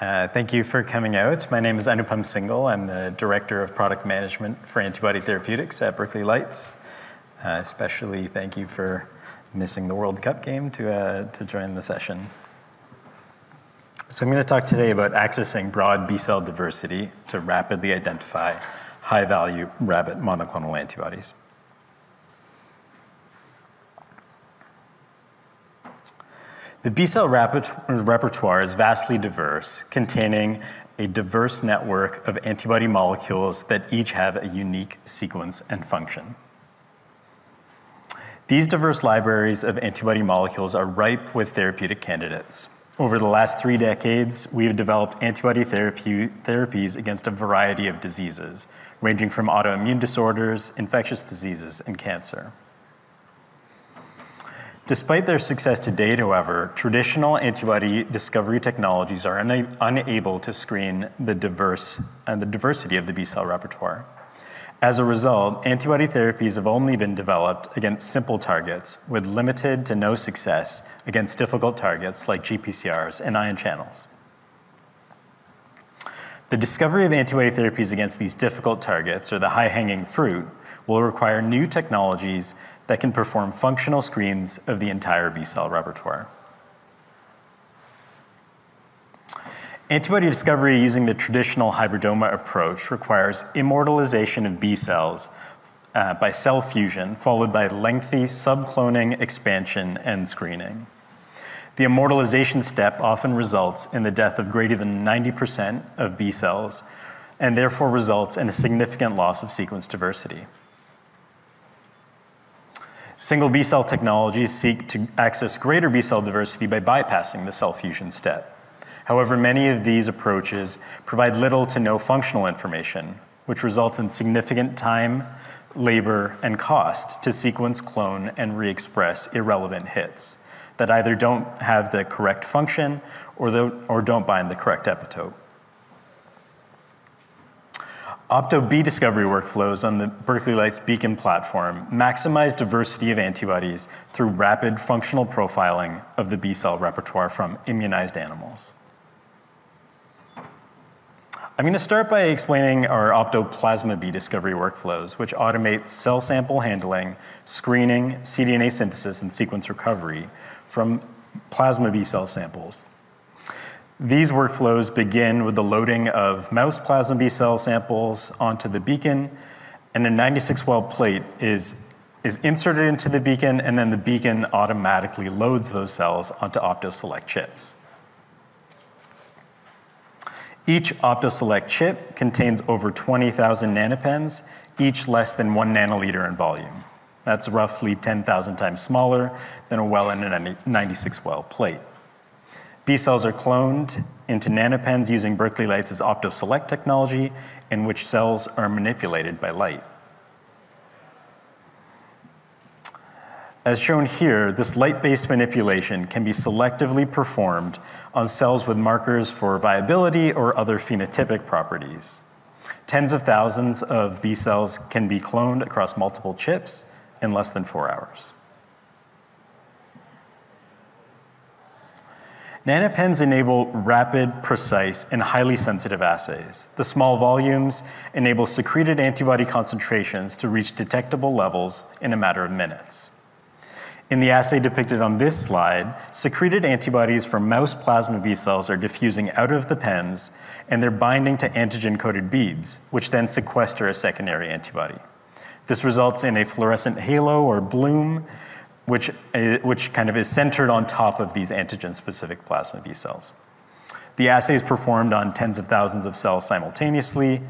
Thank you for coming out. My name is Anupam Singhal. I'm the Director of Product Management for Antibody Therapeutics at Berkeley Lights. Especially thank you for missing the World Cup game to join the session. So I'm going to talk today about accessing broad B-cell diversity to rapidly identify high-value rabbit monoclonal antibodies. The B-cell repertoire is vastly diverse, containing a diverse network of antibody molecules that each have a unique sequence and function. These diverse libraries of antibody molecules are ripe with therapeutic candidates. Over the last 3 decades, we've developed antibody therapies against a variety of diseases, ranging from autoimmune disorders, infectious diseases, and cancer. Despite their success to date, however, traditional antibody discovery technologies are unable to screen the diversity of the B-cell repertoire. As a result, antibody therapies have only been developed against simple targets, with limited to no success against difficult targets like GPCRs and ion channels. The discovery of antibody therapies against these difficult targets, or the high-hanging fruit, will require new technologies that can perform functional screens of the entire B-cell repertoire. Antibody discovery using the traditional hybridoma approach requires immortalization of B-cells by cell fusion, followed by lengthy subcloning, expansion, and screening. The immortalization step often results in the death of greater than 90% of B-cells, and therefore results in a significant loss of sequence diversity. Single B-cell technologies seek to access greater B-cell diversity by bypassing the cell fusion step. However, many of these approaches provide little to no functional information, which results in significant time, labor, and cost to sequence, clone, and re-express irrelevant hits that either don't have the correct function or don't bind the correct epitope. Opto-B discovery workflows on the Berkeley Lights Beacon platform maximize diversity of antibodies through rapid functional profiling of the B-cell repertoire from immunized animals. I'm going to start by explaining our Opto-Plasma-B discovery workflows, which automate cell sample handling, screening, cDNA synthesis, and sequence recovery from plasma B-cell samples. These workflows begin with the loading of mouse plasma B-cell samples onto the Beacon, and a 96-well plate is inserted into the Beacon, and then the Beacon automatically loads those cells onto OptoSelect chips. Each OptoSelect chip contains over 20,000 nanopens, each less than 1 nanoliter in volume. That's roughly 10,000 times smaller than a well in a 96-well plate. B-cells are cloned into nanopens using Berkeley Lights' OptoSelect technology, in which cells are manipulated by light. As shown here, this light-based manipulation can be selectively performed on cells with markers for viability or other phenotypic properties. Tens of thousands of B-cells can be cloned across multiple chips in less than 4 hours. Nanopens enable rapid, precise, and highly sensitive assays. The small volumes enable secreted antibody concentrations to reach detectable levels in a matter of minutes. In the assay depicted on this slide, secreted antibodies from mouse plasma B cells are diffusing out of the pens, and they're binding to antigen-coated beads, which then sequester a secondary antibody. This results in a fluorescent halo or bloom, which kind of is centered on top of these antigen-specific plasma B cells. The assay is performed on tens of thousands of cells simultaneously,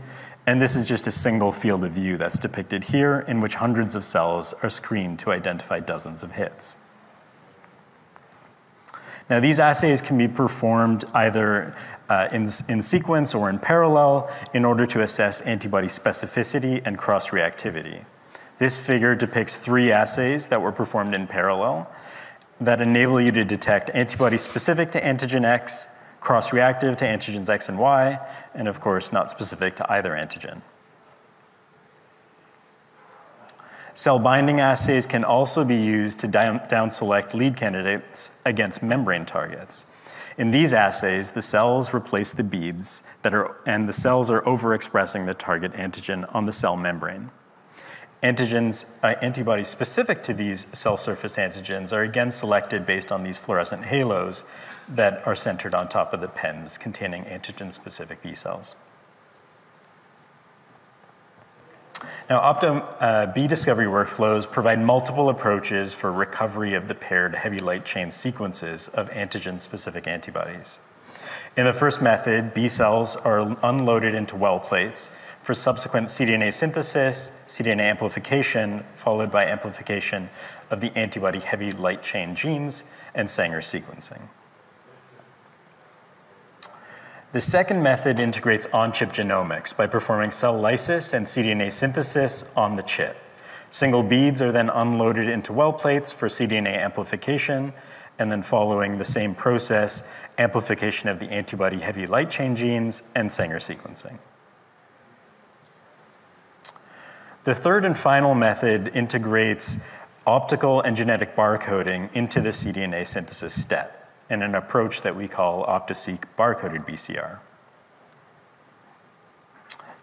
and this is just a single field of view that's depicted here, in which hundreds of cells are screened to identify dozens of hits. Now, these assays can be performed either in sequence or in parallel in order to assess antibody specificity and cross-reactivity. This figure depicts 3 assays that were performed in parallel that enable you to detect antibodies specific to antigen X, cross-reactive to antigens X and Y, and of course not specific to either antigen. Cell binding assays can also be used to down-select lead candidates against membrane targets. In these assays, the cells replace the beads and the cells are overexpressing the target antigen on the cell membrane. Antibodies specific to these cell surface antigens are again selected based on these fluorescent halos that are centered on top of the pens containing antigen-specific B cells. Now, Opto-B discovery workflows provide multiple approaches for recovery of the paired heavy light chain sequences of antigen-specific antibodies. In the first method, B cells are unloaded into well plates for subsequent cDNA synthesis, cDNA amplification, followed by amplification of the antibody heavy light chain genes and Sanger sequencing. The second method integrates on-chip genomics by performing cell lysis and cDNA synthesis on the chip. Single beads are then unloaded into well plates for cDNA amplification, and then following the same process, amplification of the antibody heavy light chain genes and Sanger sequencing. The third and final method integrates optical and genetic barcoding into the cDNA synthesis step, in an approach that we call OptiSeq barcoded BCR.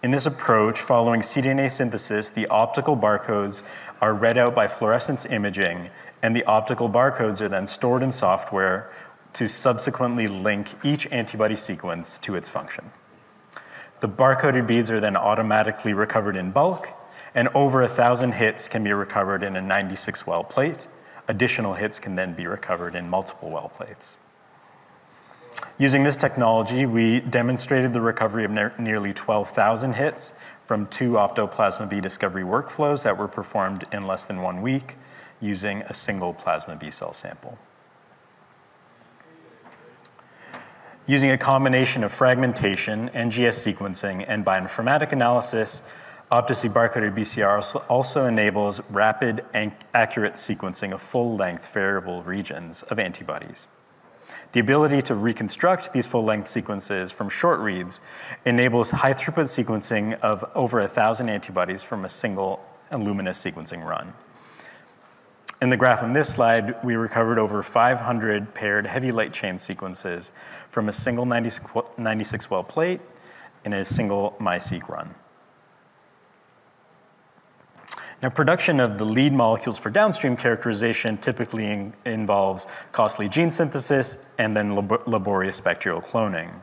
In this approach, following cDNA synthesis, the optical barcodes are read out by fluorescence imaging, and the optical barcodes are then stored in software to subsequently link each antibody sequence to its function. The barcoded beads are then automatically recovered in bulk, and over 1,000 hits can be recovered in a 96-well plate. Additional hits can then be recovered in multiple well plates. Using this technology, we demonstrated the recovery of nearly 12,000 hits from 2 Opto-Plasma-B discovery workflows that were performed in less than 1 week using a single plasma B cell sample. Using a combination of fragmentation, NGS sequencing, and bioinformatic analysis, OptiSeq barcoded BCR also enables rapid and accurate sequencing of full-length variable regions of antibodies. The ability to reconstruct these full-length sequences from short reads enables high-throughput sequencing of over 1,000 antibodies from a single Illumina sequencing run. In the graph on this slide, we recovered over 500 paired heavy light chain sequences from a single 96-well plate in a single MySeq run. Now, production of the lead molecules for downstream characterization typically involves costly gene synthesis and then laborious spectral cloning.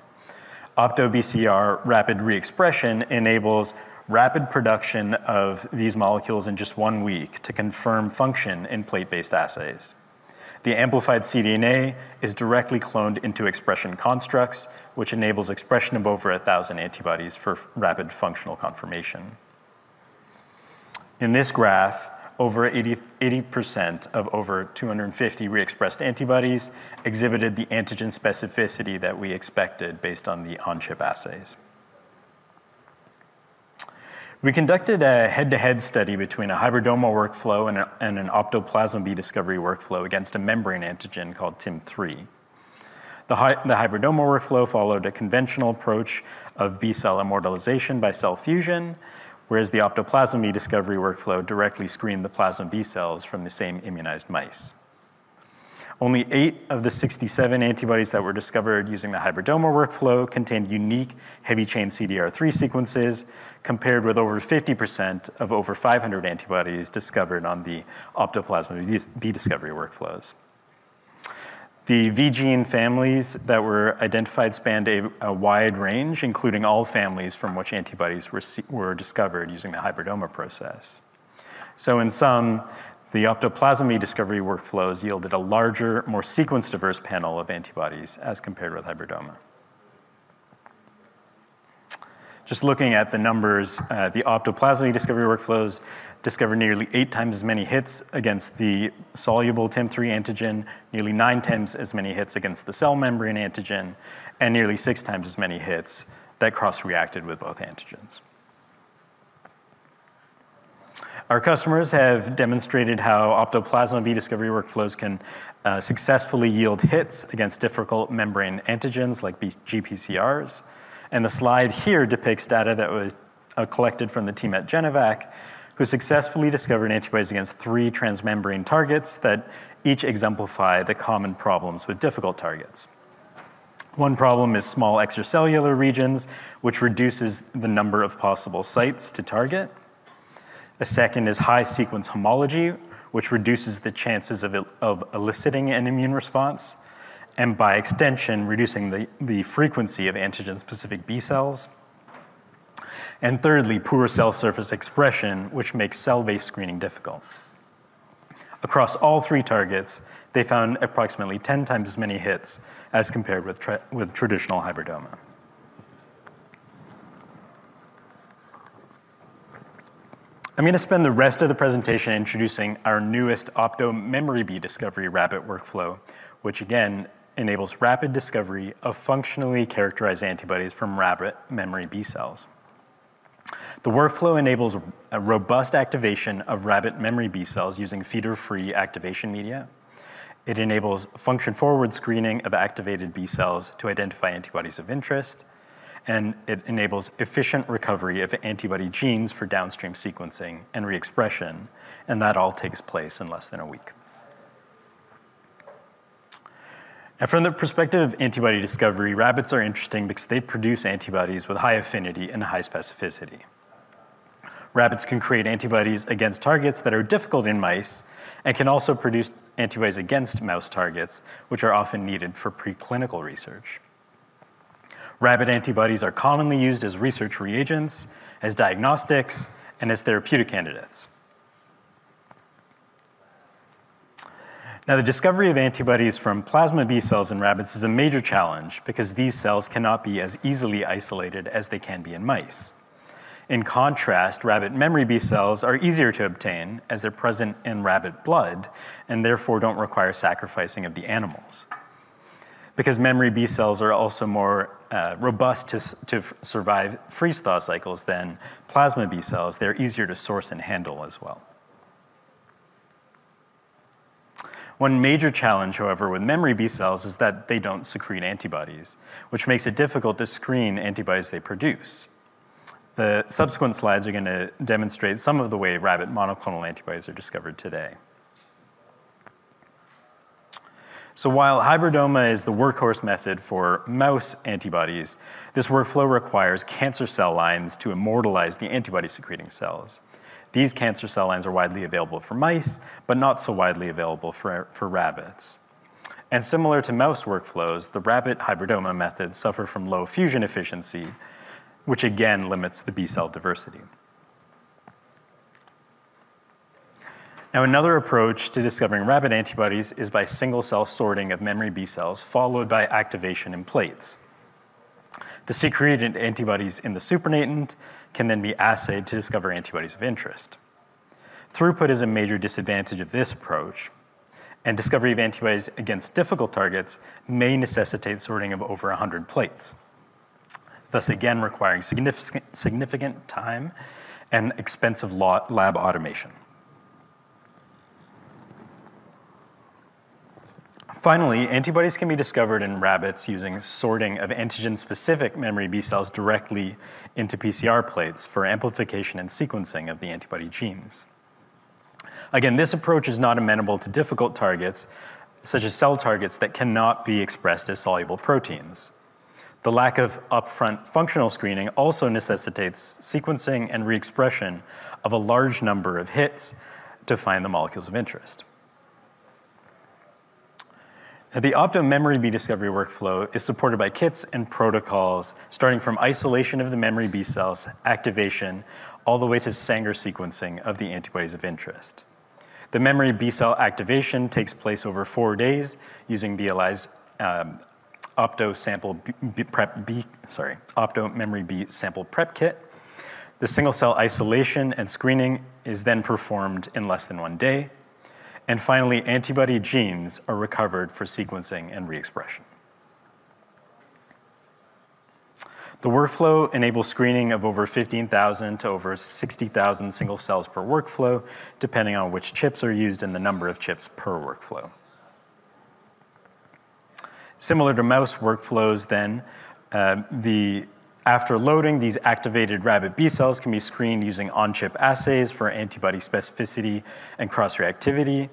Opto-BCR rapid reexpression enables rapid production of these molecules in just 1 week to confirm function in plate-based assays. The amplified cDNA is directly cloned into expression constructs, which enables expression of over 1,000 antibodies for rapid functional confirmation. In this graph, over 80% of over 250 re-expressed antibodies exhibited the antigen specificity that we expected based on the on-chip assays. We conducted a head-to-head study between a hybridoma workflow and an Opto-Plasma-B discovery workflow against a membrane antigen called TIM3. The hybridoma workflow followed a conventional approach of B-cell immortalization by cell fusion, whereas the Opto-Plasma-B discovery workflow directly screened the plasma B cells from the same immunized mice. Only 8 of the 67 antibodies that were discovered using the hybridoma workflow contained unique heavy chain CDR3 sequences, compared with over 50% of over 500 antibodies discovered on the Opto-Plasma-B discovery workflows. The V gene families that were identified spanned a wide range, including all families from which antibodies were discovered using the hybridoma process. So in sum, the Opto-Plasma-B discovery workflows yielded a larger, more sequence-diverse panel of antibodies as compared with hybridoma. Just looking at the numbers, the Opto-Plasma-B discovery workflows discovered nearly 8 times as many hits against the soluble TIM3 antigen, nearly 9 times as many hits against the cell membrane antigen, and nearly 6 times as many hits that cross-reacted with both antigens. Our customers have demonstrated how Opto-Plasma-B discovery workflows can successfully yield hits against difficult membrane antigens like GPCRs. And the slide here depicts data that was collected from the team at GenVac, who successfully discovered antibodies against 3 transmembrane targets that each exemplify the common problems with difficult targets. One problem is small extracellular regions, which reduces the number of possible sites to target. A second is high sequence homology, which reduces the chances of eliciting an immune response, and by extension, reducing the frequency of antigen-specific B cells. And thirdly, poor cell surface expression, which makes cell-based screening difficult. Across all three targets, they found approximately 10 times as many hits as compared with traditional hybridoma. I'm going to spend the rest of the presentation introducing our newest Opto-Memory-B discovery rabbit workflow, which again enables rapid discovery of functionally characterized antibodies from rabbit memory B cells. The workflow enables a robust activation of rabbit memory B cells using feeder-free activation media. It enables function-forward screening of activated B cells to identify antibodies of interest, and it enables efficient recovery of antibody genes for downstream sequencing and re-expression, and that all takes place in less than a week. And from the perspective of antibody discovery, rabbits are interesting because they produce antibodies with high affinity and high specificity. Rabbits can create antibodies against targets that are difficult in mice and can also produce antibodies against mouse targets, which are often needed for preclinical research. Rabbit antibodies are commonly used as research reagents, as diagnostics, and as therapeutic candidates. Now, the discovery of antibodies from plasma B cells in rabbits is a major challenge because these cells cannot be as easily isolated as they can be in mice. In contrast, rabbit memory B cells are easier to obtain as they're present in rabbit blood and therefore don't require sacrificing of the animals. Because memory B cells are also more robust to survive freeze-thaw cycles than plasma B cells, they're easier to source and handle as well. One major challenge, however, with memory B cells is that they don't secrete antibodies, which makes it difficult to screen antibodies they produce. The subsequent slides are going to demonstrate some of the way rabbit monoclonal antibodies are discovered today. So while hybridoma is the workhorse method for mouse antibodies, this workflow requires cancer cell lines to immortalize the antibody-secreting cells. These cancer cell lines are widely available for mice, but not so widely available for rabbits. And similar to mouse workflows, the rabbit hybridoma methods suffer from low fusion efficiency, which again limits the B cell diversity. Now, another approach to discovering rabbit antibodies is by single cell sorting of memory B cells, followed by activation in plates. The secreted antibodies in the supernatant can then be assayed to discover antibodies of interest. Throughput is a major disadvantage of this approach, and discovery of antibodies against difficult targets may necessitate sorting of over 100 plates, thus again requiring significant time and expensive lab automation. Finally, antibodies can be discovered in rabbits using sorting of antigen-specific memory B cells directly into PCR plates for amplification and sequencing of the antibody genes. Again, this approach is not amenable to difficult targets, such as cell targets that cannot be expressed as soluble proteins. The lack of upfront functional screening also necessitates sequencing and re-expression of a large number of hits to find the molecules of interest. The Opto-Memory-B discovery workflow is supported by kits and protocols, starting from isolation of the memory B cells, activation, all the way to Sanger sequencing of the antibodies of interest. The memory B cell activation takes place over 4 days using BLI's Opto-Memory-B sample prep kit. The single cell isolation and screening is then performed in less than 1 day. And finally, antibody genes are recovered for sequencing and re-expression. The workflow enables screening of over 15,000 to over 60,000 single cells per workflow, depending on which chips are used and the number of chips per workflow. Similar to mouse workflows then, after loading, these activated rabbit B cells can be screened using on-chip assays for antibody specificity and cross-reactivity.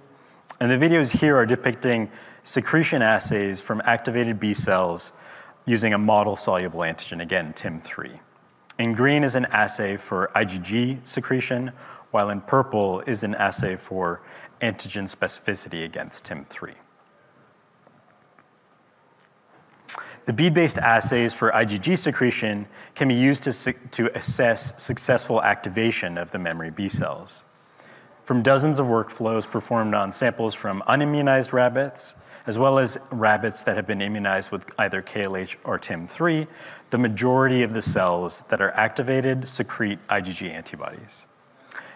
And the videos here are depicting secretion assays from activated B cells using a model soluble antigen, again, TIM3. In green is an assay for IgG secretion, while in purple is an assay for antigen specificity against TIM3. The bead-based assays for IgG secretion can be used to assess successful activation of the memory B cells. From dozens of workflows performed on samples from unimmunized rabbits, as well as rabbits that have been immunized with either KLH or TIM3, the majority of the cells that are activated secrete IgG antibodies.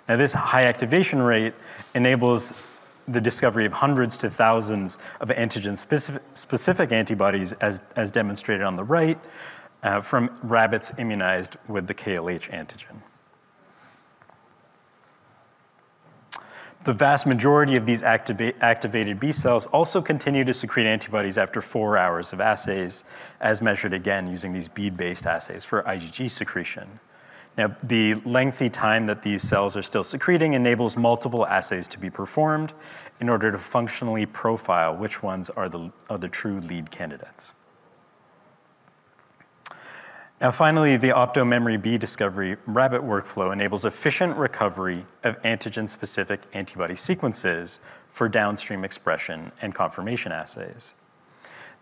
Now, this high activation rate enables the discovery of hundreds to thousands of antigen-specific antibodies, as demonstrated on the right, from rabbits immunized with the KLH antigen. The vast majority of these activated B cells also continue to secrete antibodies after 4 hours of assays, as measured again using these bead-based assays for IgG secretion. Now, the lengthy time that these cells are still secreting enables multiple assays to be performed in order to functionally profile which ones are the true lead candidates. Now, finally, the Opto-Memory-B discovery rabbit workflow enables efficient recovery of antigen-specific antibody sequences for downstream expression and confirmation assays.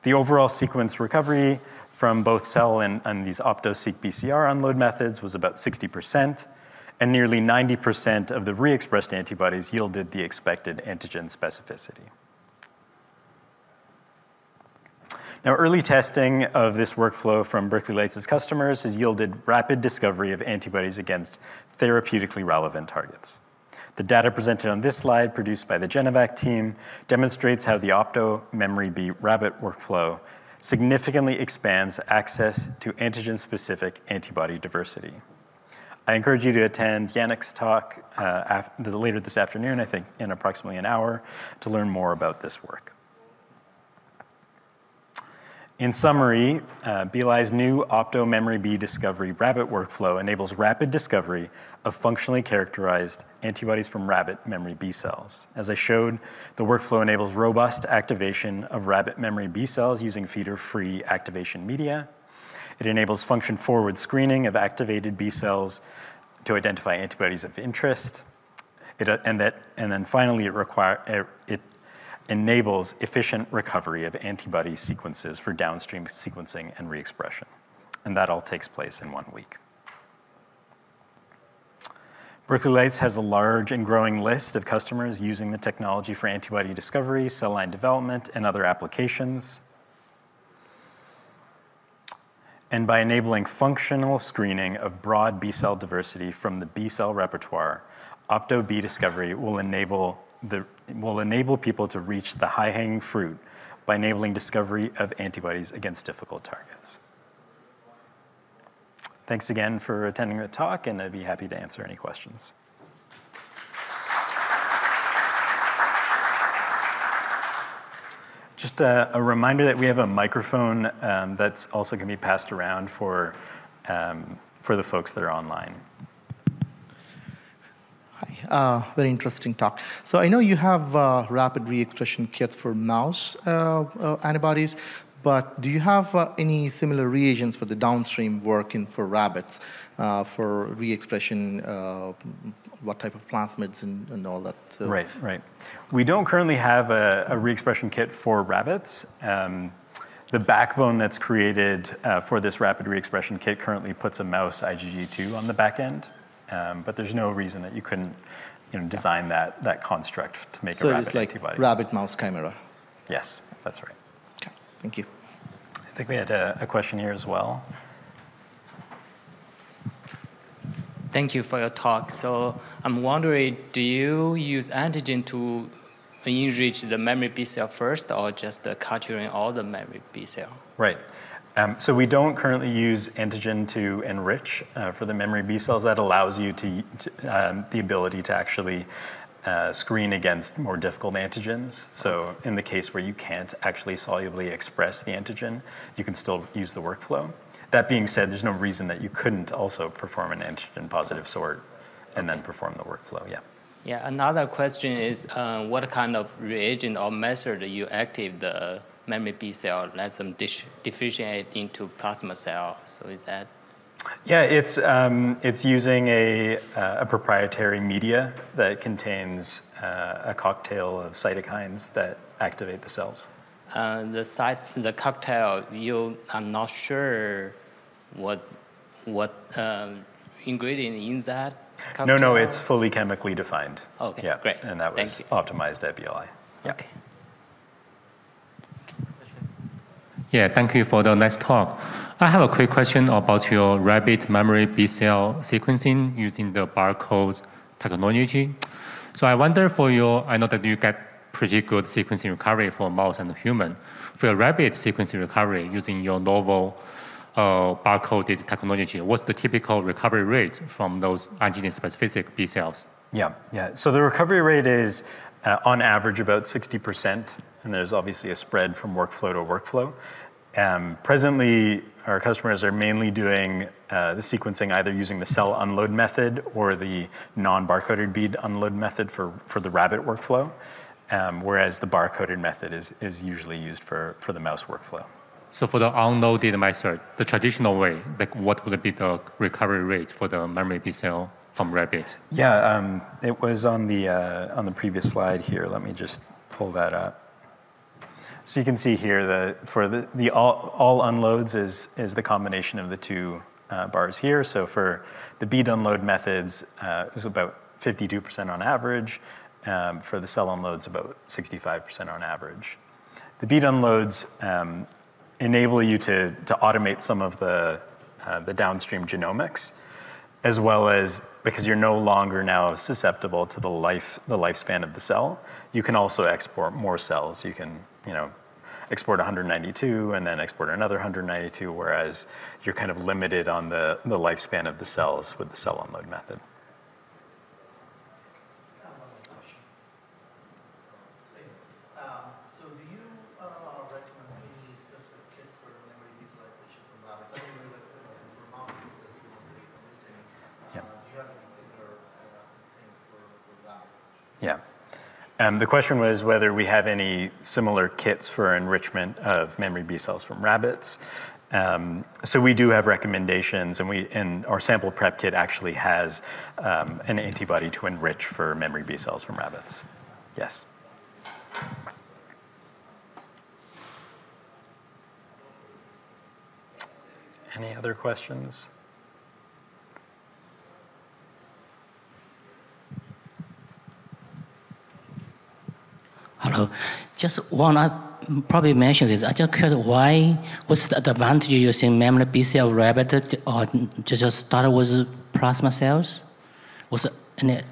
The overall sequence recovery from both cell and these OptoSeq BCR unload methods was about 60%, and nearly 90% of the re-expressed antibodies yielded the expected antigen specificity. Now, early testing of this workflow from Berkeley Lights' customers has yielded rapid discovery of antibodies against therapeutically relevant targets. The data presented on this slide, produced by the GenVac team, demonstrates how the Opto-Memory-B rabbit workflow significantly expands access to antigen-specific antibody diversity. I encourage you to attend Yannick's talk later this afternoon, I think in approximately an hour, to learn more about this work. In summary, BLI's new Opto-Memory-B discovery rabbit workflow enables rapid discovery of functionally characterized antibodies from rabbit memory B cells. As I showed, the workflow enables robust activation of rabbit memory B cells using feeder-free activation media. It enables function-forward screening of activated B cells to identify antibodies of interest. And then finally, it enables efficient recovery of antibody sequences for downstream sequencing and re-expression. And that all takes place in 1 week. Berkeley Lights has a large and growing list of customers using the technology for antibody discovery, cell line development, and other applications. And by enabling functional screening of broad B-cell diversity from the B-cell repertoire, Opto-B discovery will enable people to reach the high-hanging fruit by enabling discovery of antibodies against difficult targets. Thanks again for attending the talk, and I'd be happy to answer any questions. Just a reminder that we have a microphone that's also going to be passed around for the folks that are online. Very interesting talk. So I know you have rapid re-expression kits for mouse antibodies, but do you have any similar reagents for the downstream work for rabbits for re-expression, what type of plasmids and all that? Right, right. We don't currently have a re-expression kit for rabbits. The backbone that's created for this rapid re-expression kit currently puts a mouse IgG2 on the back end. But there's no reason that you couldn't, design that construct to make a rabbit antibody. So it's like rabbit-mouse chimera. Yes, that's right. Okay, thank you. I think we had a question here as well. Thank you for your talk. So I'm wondering, do you use antigen to enrich the memory B cell first, or just capturing all the memory B cell? Right. So we don't currently use antigen to enrich for the memory B cells. That allows you the ability to actually screen against more difficult antigens. So in the case where you can't actually solubly express the antigen, you can still use the workflow. That being said, there's no reason that you couldn't also perform an antigen positive sort and then perform the workflow, yeah. Yeah, another question is what kind of reagent or method you activate the memory B cell, let them diffusion it into plasma cell. So is that? Yeah, it's using a proprietary media that contains a cocktail of cytokines that activate the cells. The cocktail, you are not sure what ingredient in that cocktail? No, no, it's fully chemically defined. Okay, yeah, great. And that was optimized at BLI. Yeah. Okay. Yeah, thank you for the nice talk. I have a quick question about your rabbit memory B-cell sequencing using the barcode technology. So I wonder for your, I know that you get pretty good sequencing recovery for mouse and human. For your rabbit sequencing recovery using your novel barcoded technology, what's the typical recovery rate from those antigen-specific B-cells? Yeah, yeah. So the recovery rate is on average about 60%. And there's obviously a spread from workflow to workflow. Presently, our customers are mainly doing the sequencing either using the cell unload method or the non-barcoded bead unload method for the rabbit workflow, whereas the barcoded method is usually used for the mouse workflow. So for the unloaded method, the traditional way, like what would be the recovery rate for the memory B cell from rabbit? Yeah, it was on the previous slide here. Let me just pull that up. So you can see here that for the all unloads is the combination of the two bars here. So for the bead unload methods, it was about 52% on average. For the cell unloads, about 65% on average. The bead unloads enable you to automate some of the downstream genomics, as well as because you're no longer now susceptible to the lifespan of the cell. You can also export more cells. You can export 192 and then export another 192, whereas you're kind of limited on the lifespan of the cells with the cell unload method. So do you recommend any specific kits for memory visualization from labs? I don't know for mouse, do you have any similar thing for labs? Yeah. The question was whether we have any similar kits for enrichment of memory B cells from rabbits. So we do have recommendations, and our sample prep kit actually has an antibody to enrich for memory B cells from rabbits. Yes. Any other questions? Hello. Just one I probably mentioned this. I just curious why, what's the advantage of using memory B cell rabbit or just start with plasma cells? Was any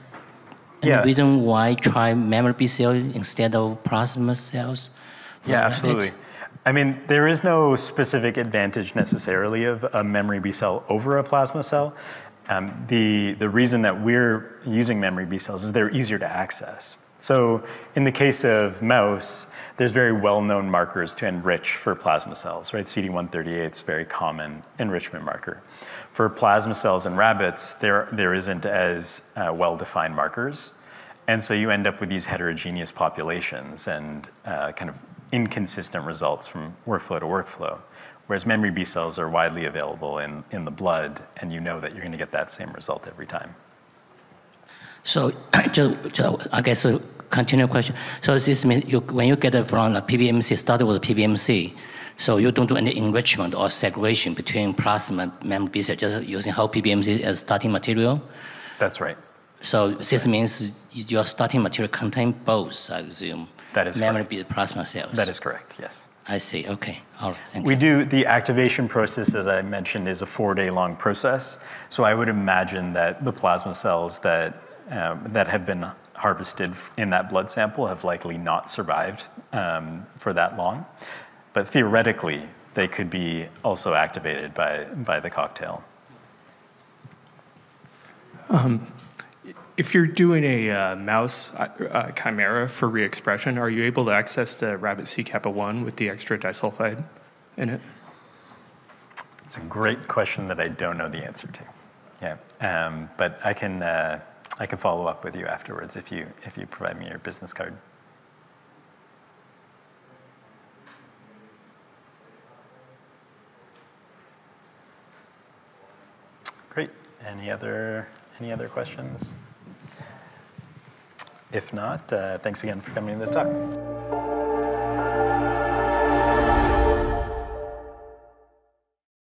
reason why try memory B cell instead of plasma cells? Yeah, absolutely. I mean, there is no specific advantage necessarily of a memory B cell over a plasma cell. The reason that we're using memory B cells is they're easier to access. So in the case of mouse, there's very well-known markers to enrich for plasma cells, right? CD138 is a very common enrichment marker. For plasma cells in rabbits, there isn't as well-defined markers. And so you end up with these heterogeneous populations and kind of inconsistent results from workflow to workflow, whereas memory B cells are widely available in the blood, and you know that you're going to get that same result every time. So, I guess a continual question. So this means when you get it from a PBMC, start with a PBMC, so you don't do any enrichment or segregation between plasma and memory B cell, just using whole PBMC as starting material? That's right. So this means your starting material contains both, I assume. That is memory B plasma cells. That is correct, yes. I see, okay, all right, thank you. We do, the activation process, as I mentioned, is a 4-day-long process. So I would imagine that the plasma cells that have been harvested in that blood sample have likely not survived for that long. But theoretically, they could be also activated by the cocktail. If you're doing a mouse chimera for re-expression, are you able to access the rabbit C-kappa-1 with the extra disulfide in it? It's a great question that I don't know the answer to. Yeah, but I can follow up with you afterwards if you provide me your business card. Great. Any other questions? If not, thanks again for coming to the talk.